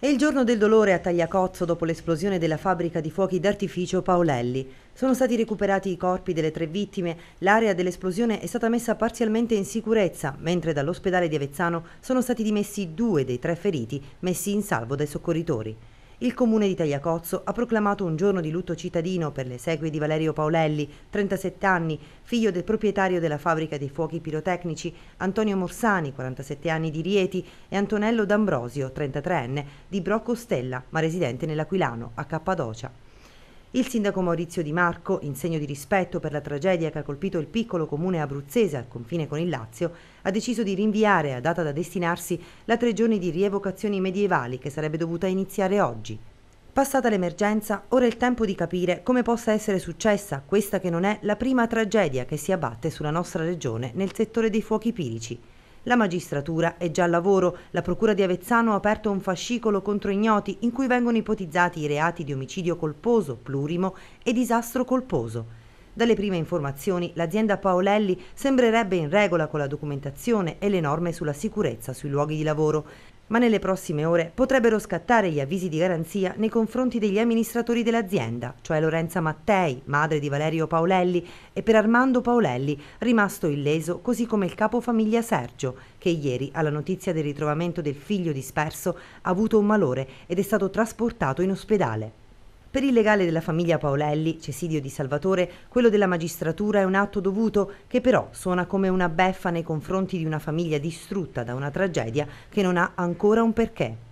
È il giorno del dolore a Tagliacozzo dopo l'esplosione della fabbrica di fuochi d'artificio Paolelli. Sono stati recuperati i corpi delle 3 vittime, l'area dell'esplosione è stata messa parzialmente in sicurezza, mentre dall'ospedale di Avezzano sono stati dimessi 2 dei 3 feriti messi in salvo dai soccorritori. Il comune di Tagliacozzo ha proclamato un giorno di lutto cittadino per le esequie di Valerio Paolelli, 37 anni, figlio del proprietario della fabbrica dei fuochi pirotecnici, Antonio Morsani, 47 anni, di Rieti, e Antonello D'Ambrosio, 33enne, di Broccostella, ma residente nell'Aquilano, a Cappadocia. Il sindaco Maurizio Di Marco, in segno di rispetto per la tragedia che ha colpito il piccolo comune abruzzese al confine con il Lazio, ha deciso di rinviare, a data da destinarsi, la 3 giorni di rievocazioni medievali che sarebbe dovuta iniziare oggi. Passata l'emergenza, ora è il tempo di capire come possa essere successa questa che non è la prima tragedia che si abbatte sulla nostra regione nel settore dei fuochi pirici. La magistratura è già al lavoro, la procura di Avezzano ha aperto un fascicolo contro ignoti in cui vengono ipotizzati i reati di omicidio colposo, plurimo e disastro colposo. Dalle prime informazioni, l'azienda Paolelli sembrerebbe in regola con la documentazione e le norme sulla sicurezza sui luoghi di lavoro, ma nelle prossime ore potrebbero scattare gli avvisi di garanzia nei confronti degli amministratori dell'azienda, cioè Lorenza Mattei, madre di Valerio Paolelli, e per Armando Paolelli, rimasto illeso, così come il capofamiglia Sergio, che ieri, alla notizia del ritrovamento del figlio disperso, ha avuto un malore ed è stato trasportato in ospedale. Per il legale della famiglia Paolelli, Cesidio Di Salvatore, quello della magistratura è un atto dovuto che però suona come una beffa nei confronti di una famiglia distrutta da una tragedia che non ha ancora un perché.